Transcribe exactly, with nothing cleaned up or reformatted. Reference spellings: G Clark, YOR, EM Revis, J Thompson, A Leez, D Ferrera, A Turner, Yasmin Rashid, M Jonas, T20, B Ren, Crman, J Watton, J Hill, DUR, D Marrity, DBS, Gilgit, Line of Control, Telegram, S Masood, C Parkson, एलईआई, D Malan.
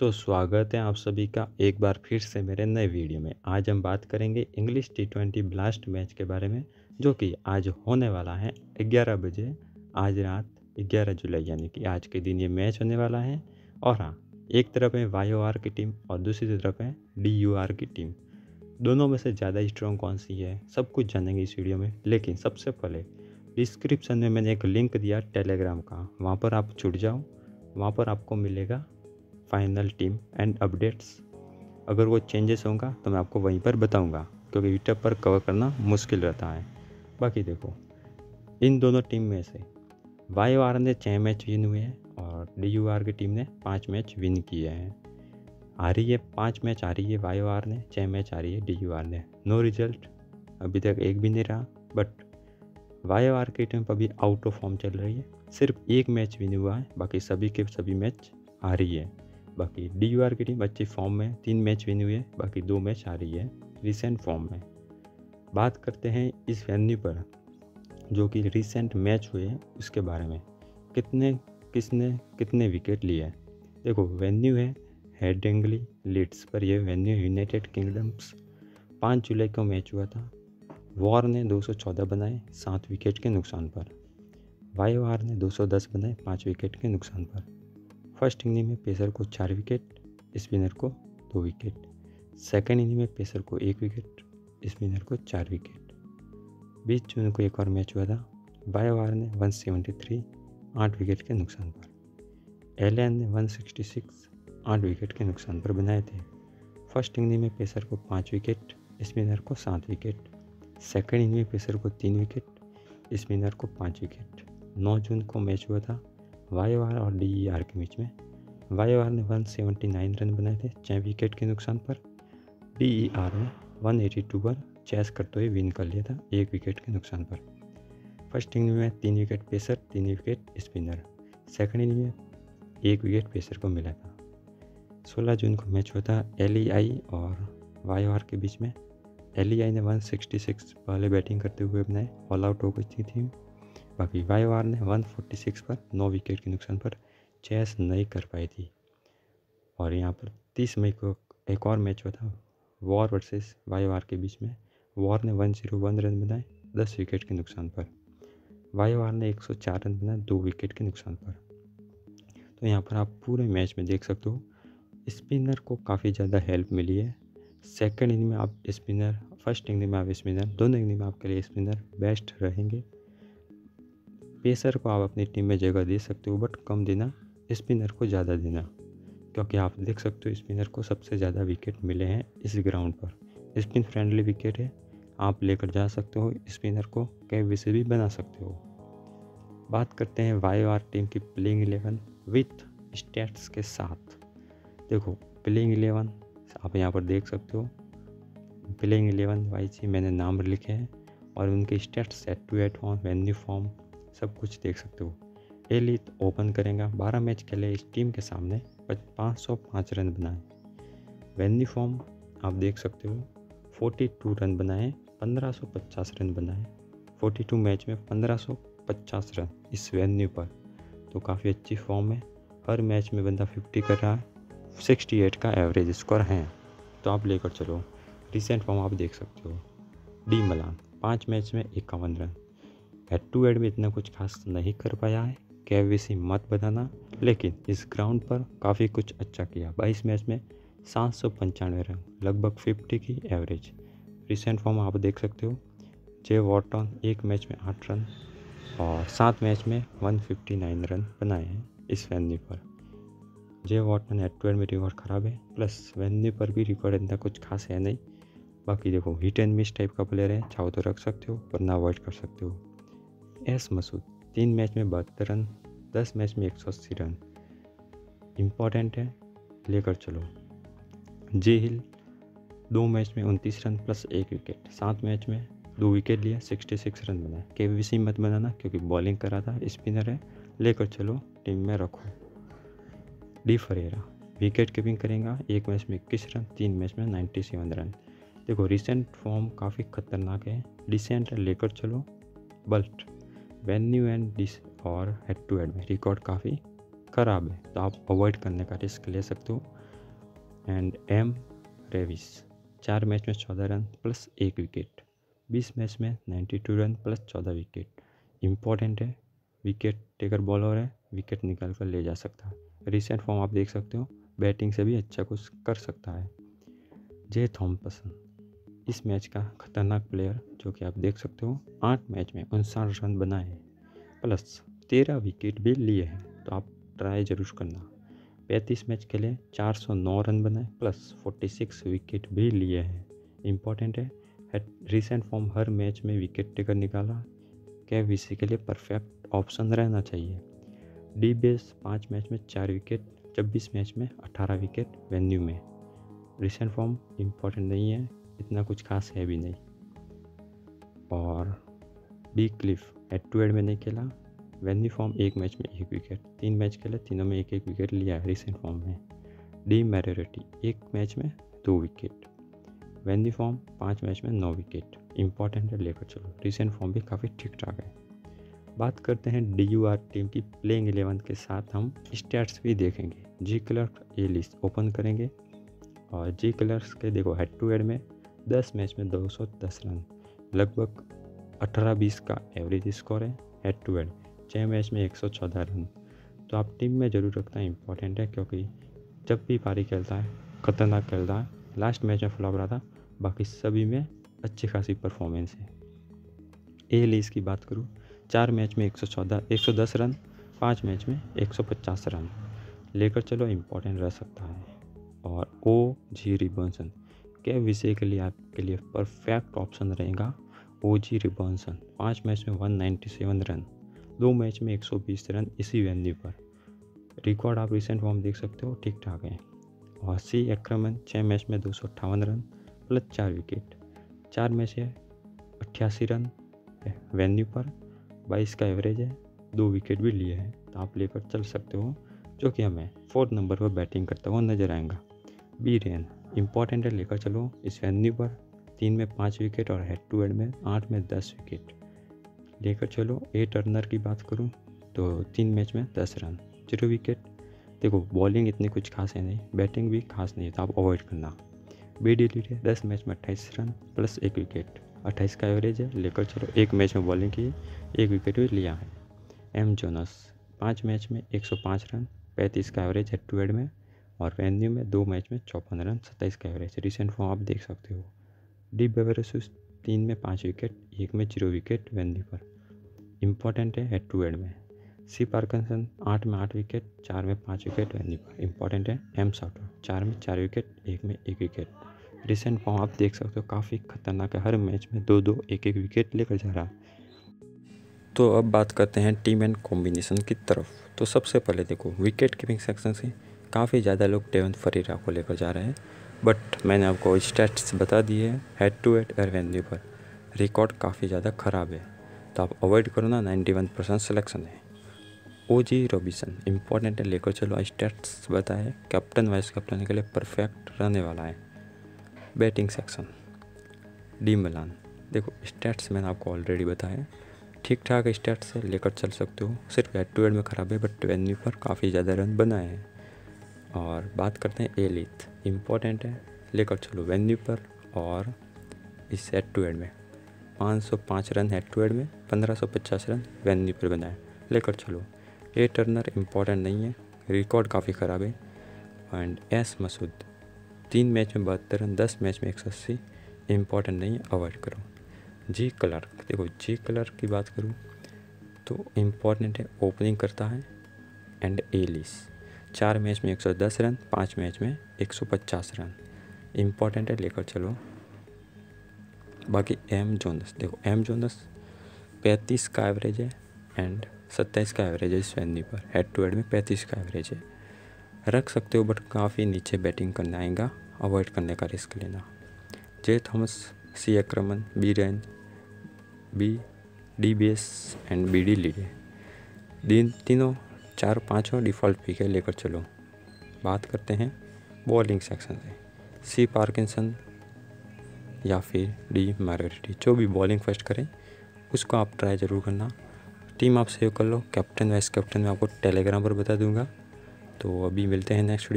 तो स्वागत है आप सभी का एक बार फिर से मेरे नए वीडियो में। आज हम बात करेंगे English T twenty blast match के बारे में जो कि आज होने वाला है ग्यारह बजे, आज रात ग्यारह जुलाई, यानी कि आज के दिन ये मैच होने वाला है। और हाँ, एक तरफ है वाईओआर की टीम और दूसरी तरफ है डीयूआर की टीम। दोनों में से ज़्यादा स्ट्रॉन्ग कौन सी है सब कुछ जानेंगे इस वीडियो में, लेकिन सबसे पहले डिस्क्रिप्शन में मैंने एक लिंक दिया टेलीग्राम का, वहाँ पर आप जुड़ जाओ। वहाँ पर आपको मिलेगा फाइनल टीम एंड अपडेट्स। अगर वो चेंजेस होगा तो मैं आपको वहीं पर बताऊंगा, क्योंकि यूट्यूब पर कवर करना मुश्किल रहता है। बाकी देखो, इन दोनों टीम में से वाईओआर ने छः मैच विन हुए हैं और डीयूआर की टीम ने पाँच मैच विन किए हैं। आ रही है पाँच मैच आ रही है वाईओआर ने, छः मैच आ रही है डीयूआर ने। नो रिजल्ट अभी तक एक भी नहीं रहा, बट वाईओआर की टीम अभी आउट ऑफ फॉर्म चल रही है। सिर्फ एक मैच विन हुआ है, बाकी सभी के सभी मैच आ रही है। बाकी डीयूआर की टीम अच्छी फॉर्म में, तीन मैच विन हुए, बाकी दो मैच आ रही है रिसेंट फॉर्म में। बात करते हैं इस वेन्यू पर जो कि रिसेंट मैच हुए हैं उसके बारे में, कितने किसने कितने विकेट लिए हैं। देखो, वेन्यू है हेडिंगली लीड्स पर, यह वेन्यू यूनाइटेड किंगडम्स। पाँच जुलाई को मैच हुआ था। वॉर ने दो सौ चौदह बनाए सात विकेट के नुकसान पर, वाईओआर ने दो सौ दस बनाए पाँच विकेट के नुकसान पर। फर्स्ट इनिंग में पेसर को चार विकेट, स्पिनर को दो विकेट। सेकंड इनिंग में पेसर को एक विकेट, स्पिनर को चार विकेट। बीस जून को एक और मैच हुआ था। वाईओआर ने एक सौ तिहत्तर आठ विकेट के नुकसान पर, एलान ने एक सौ छियासठ आठ विकेट के नुकसान पर बनाए थे। फर्स्ट इनिंग में पेसर को पाँच विकेट, स्पिनर को सात विकेट। सेकेंड इनिंग में पेसर को तीन विकेट, स्पिनर को पाँच विकेट। नौ जून को मैच हुआ था वाईओआर और डीयूआर के बीच में। वाईओआर ने एक सौ उन्यासी रन बनाए थे छः विकेट के नुकसान पर, डीयूआर ने एक सौ बयासी पर चेस करते हुए विन कर लिया था एक विकेट के नुकसान पर। फर्स्ट इनिंग में तीन विकेट पेसर, तीन विकेट स्पिनर। सेकंड इनिंग में एक विकेट पेसर को मिला था। सोलह जून को मैच हुआ था एलईआई और वाईओआर के बीच में। एलईआई ने एक सौ छियासठ पहले बैटिंग करते हुए बनाए, ऑल आउट हो गई थी। बाकी वाईओआर ने एक सौ छियालीस पर नौ विकेट के नुकसान पर चेस नहीं कर पाई थी। और यहाँ पर तीस मई को एक और मैच हुआ था वॉर वर्सेस वाईओआर के बीच में। वॉर ने एक सौ एक रन बनाए दस विकेट के नुकसान पर, वाईओआर ने एक सौ चार रन बनाए दो विकेट के नुकसान पर। तो यहाँ पर आप पूरे मैच में देख सकते हो स्पिनर को काफ़ी ज़्यादा हेल्प मिली है। सेकेंड इनिंग में आप स्पिनर, फर्स्ट इनिंग में आप स्पिनर, दोनों इनिंग में आपके लिए स्पिनर बेस्ट रहेंगे। पेसर को आप अपनी टीम में जगह दे सकते हो, बट कम देना, स्पिनर को ज़्यादा देना, क्योंकि आप देख सकते हो स्पिनर को सबसे ज़्यादा विकेट मिले हैं इस ग्राउंड पर। स्पिन फ्रेंडली विकेट है, आप लेकर जा सकते हो, स्पिनर को कैब से भी बना सकते हो। बात करते हैं वाईओआर टीम की प्लेइंग इलेवन विथ स्टेट्स के साथ। देखो प्लेइंग इलेवन आप यहाँ पर देख सकते हो, प्लेइंग इलेवन वाइज ही मैंने नाम लिखे हैं और उनके stats at to at form, venue form सब कुछ देख सकते हो। ए लीज ओपन करेगा, बारह मैच खेले इस टीम के सामने, पाँच सौ पाँच रन बनाए। वेन्यू फॉर्म आप देख सकते हो, बयालीस रन बनाए, पंद्रह सौ पचास रन बनाए, बयालीस मैच में पंद्रह सौ पचास रन इस वेन्यू पर। तो काफ़ी अच्छी फॉर्म है, हर मैच में बंदा पचास कर रहा है, अड़सठ का एवरेज स्कोर है, तो आप लेकर चलो। रिसेंट फॉर्म आप देख सकते हो। डी मलान पाँच मैच में इक्यावन रन, हेड टू हेड में इतना कुछ खास नहीं कर पाया है, केवीसी मत बनाना, लेकिन इस ग्राउंड पर काफ़ी कुछ अच्छा किया। बाईस मैच में सात सौ पंचानवे रन, लगभग पचास की एवरेज। रिसेंट फॉर्म आप देख सकते हो। जे वॉटन एक मैच में आठ रन और सात मैच में एक सौ उनसठ रन बनाए हैं इस वेन्यू पर। जे वॉटन हेड टू हेड में रिकॉर्ड ख़राब है, प्लस वेन्यू पर भी रिकॉर्ड इतना कुछ खास है नहीं। बाकी देखो हिट एंड मिस टाइप का प्लेयर है, चाहो तो रख सकते हो वरना अवॉइड कर सकते हो। एस मसूद तीन मैच में बहत्तर रन, दस मैच में एक सौ अस्सी रन, इम्पॉर्टेंट है, लेकर चलो। जे हिल दो मैच में उनतीस रन प्लस एक विकेट, सात मैच में दो विकेट लिया, छियासठ रन बनाए। केवीसी मत बनाना क्योंकि बॉलिंग करा था, स्पिनर है, लेकर चलो, टीम में रखो। डी फरेरा विकेट कीपिंग करेगा, एक मैच में इक्कीस रन, तीन मैच में सत्तानवे रन। देखो रिसेंट फॉर्म काफ़ी खतरनाक है, डिसेंट है, लेकर चलो। बल्ट वेन्यू एंड डिस और हेड टू हेड में रिकॉर्ड काफ़ी ख़राब है तो आप अवॉइड करने का रिस्क ले सकते हो। एंड एम रेविस चार मैच में चौदह रन प्लस एक विकेट, बीस मैच में बानवे रन प्लस चौदह विकेट। इम्पॉर्टेंट है, विकेट टेकर बॉलर है, विकेट निकाल कर ले जा सकता है। रिसेंट फॉर्म आप देख सकते हो, बैटिंग से भी अच्छा कुछ कर सकता है। जे थॉम्पसन इस मैच का खतरनाक प्लेयर जो कि आप देख सकते हो, आठ मैच में उनसठ रन बनाए हैं प्लस तेरह विकेट भी लिए हैं, तो आप ट्राई जरूर करना। पैंतीस मैच खेले, चार सौ नौ रन बनाए प्लस छियालीस विकेट भी लिए हैं। इम्पॉर्टेंट है, है रिसेंट फॉर्म हर मैच में विकेट टेकर निकाला, के वी सी के लिए परफेक्ट ऑप्शन रहना चाहिए। डीबीएस पाँच मैच में चार विकेट, छब्बीस मैच में अठारह विकेट वेन्यू में। रिसेंट फॉर्म इम्पॉर्टेंट नहीं है, इतना कुछ खास है भी नहीं। और B Cliff head to head में नहीं खेला, वेन्यू फॉर्म एक मैच में एक विकेट, तीन मैच खेले तीनों में एक एक विकेट लिया है रिसेंट फॉर्म में। डी मैरिटी एक मैच में दो विकेट, वेन्यू फॉर्म पाँच मैच में नौ विकेट। इम्पॉर्टेंट है लेकर चलो, रिसेंट फॉर्म भी काफ़ी ठीक ठाक है। बात करते हैं डी यू आर टीम की प्लेइंग इलेवन के साथ हम स्टैट्स भी देखेंगे। G Clark A Lees open करेंगे और जी क्लर्क के देखो हेड टू हेड में दस मैच में दो सौ दस रन, लगभग अठारह बीस का एवरेज स्कोर है हेड टू हेड, छः मैच में एक सौ चौदह रन, तो आप टीम में ज़रूर रखना इम्पॉर्टेंट है, क्योंकि जब भी पारी खेलता है खतरनाक खेलता है। लास्ट मैच में फ्लॉप रहा था, बाकी सभी में अच्छी खासी परफॉर्मेंस है। ए लीज की बात करूँ, चार मैच में एक सौ चौदह एक सौ दस रन, पाँच मैच में एक सौ पचास रन, लेकर चलो इम्पॉर्टेंट रह सकता है। और ओ जी रिबॉन्सन के विषय के लिए आपके लिए परफेक्ट ऑप्शन रहेगा। ओ जी रिबॉन्सन पाँच मैच में एक सौ सत्तानवे रन, दो मैच में एक सौ बीस रन इसी वेन्यू पर, रिकॉर्ड आप रिसेंट फॉर्म देख सकते हो ठीक ठाक है। और सी क्रमन छः मैच में दो सौ अट्ठावन रन प्लस चार विकेट, चार मैच है अट्ठासी रन वेन्यू पर, बाईस का एवरेज है, दो विकेट भी लिए हैं, तो आप लेकर चल सकते हो, जो कि हमें फोर्थ नंबर पर बैटिंग करता हुआ नजर आएगा। बी रेन इम्पॉर्टेंट है, लेकर चलो इस वेन्यू पर, तीन में पाँच विकेट और हेड टू हेड में आठ में दस विकेट, लेकर चलो। ए टर्नर की बात करूं तो तीन मैच में दस रन जीरो विकेट, देखो बॉलिंग इतनी कुछ खास है नहीं, बैटिंग भी खास नहीं है, तो आप अवॉइड करना। बी डी डी दस मैच में अट्ठाईस रन प्लस एक विकेट, अट्ठाईस का एवरेज है, लेकर चलो एक मैच में बॉलिंग की एक विकेट भी लिया है। एम जोनस पाँच मैच में एक सौ पाँच रन, पैंतीस का एवरेज हेड टू हेड में और वेन्यू में, दो मैच में चौपन रन, सत्ताईस का एवरेज, रिसेंट फॉर्म आप देख सकते हो। डी बेवरेस तीन में पाँच विकेट, एक में जीरो विकेट वेन्यू पर, इम्पॉर्टेंट है हेड टू हेड में। सी पार्कसन आठ में आठ विकेट, चार में पाँच विकेट वेन्यू पर, इम्पॉर्टेंट है। एम सॉटर चार में चार विकेट, एक में एक विकेट, रिसेंट फॉर्म आप देख सकते हो, काफ़ी खतरनाक है, हर मैच में दो दो एक एक विकेट लेकर जा रहा है। तो अब बात करते हैं टीम एंड कॉम्बिनेशन की तरफ। तो सबसे पहले देखो विकेट कीपिंग सेक्शन से काफ़ी ज़्यादा लोग टेवन फरीरा को लेकर जा रहे हैं, बट मैंने आपको स्टैट्स बता दिए हैं हेड टू हेड और वेन्यू पर, रिकॉर्ड काफ़ी ज़्यादा ख़राब है, तो आप अवॉइड करो ना। इक्यानवे परसेंट सिलेक्शन है। ओ जी रॉबिसन इम्पॉर्टेंट है, लेकर चलो, स्टैट्स बताए, कैप्टन वाइस कैप्टन के लिए परफेक्ट रहने वाला है। बैटिंग सेक्शन डी मलान देखो स्टैट्स मैंने आपको ऑलरेडी बताया, ठीक ठाक स्टैट्स है, लेकर चल सकते हो, सिर्फ हेड टू हेड में ख़राब है, बट वेन्यू पर काफ़ी ज़्यादा रन बनाए हैं। और बात करते हैं ए लीथ इम्पॉर्टेंट है, लेकर चलो वेन्यू पर और इस हेड टू हेड में पाँच सौ पाँच रन हेड टू हेड में, पंद्रह सौ पचास रन वेन्यू पर बनाए, लेकर चलो। ए टर्नर इम्पॉर्टेंट नहीं है, रिकॉर्ड काफ़ी ख़राब है। एंड एस मसूद तीन मैच में बहत्तर रन, दस मैच में एक सौ अस्सी, इम्पॉर्टेंट नहीं है, अवॉइड करो। जी क्लर्क देखो जी क्लर्क की बात करूँ तो इम्पॉर्टेंट है, ओपनिंग करता है। एंड ए लीज चार मैच में एक सौ दस रन, पाँच मैच में एक सौ पचास रन, इम्पॉर्टेंट है, लेकर चलो। बाकी एम जोनस देखो एम जोनस पैंतीस का एवरेज है एंड सत्ताईस का एवरेज है इस वेन्यू पर, हेड टू हेड में पैंतीस का एवरेज है, रख सकते हो, बट काफ़ी नीचे बैटिंग करने आएगा, अवॉइड करने का रिस्क लेना। J Thomas C Ackermann B Raine B D B S and B D Leedy दिन तीनों चार पाँचों डिफ़ॉल्ट पिक है, लेकर चलो। बात करते हैं बॉलिंग सेक्शन से। सी पार्किंसन या फिर डी मारटी जो भी बॉलिंग फर्स्ट करें उसको आप ट्राई ज़रूर करना। टीम आप सेव कर लो, कैप्टन वाइस कैप्टन मैं आपको टेलीग्राम पर बता दूंगा, तो अभी मिलते हैं नेक्स्ट।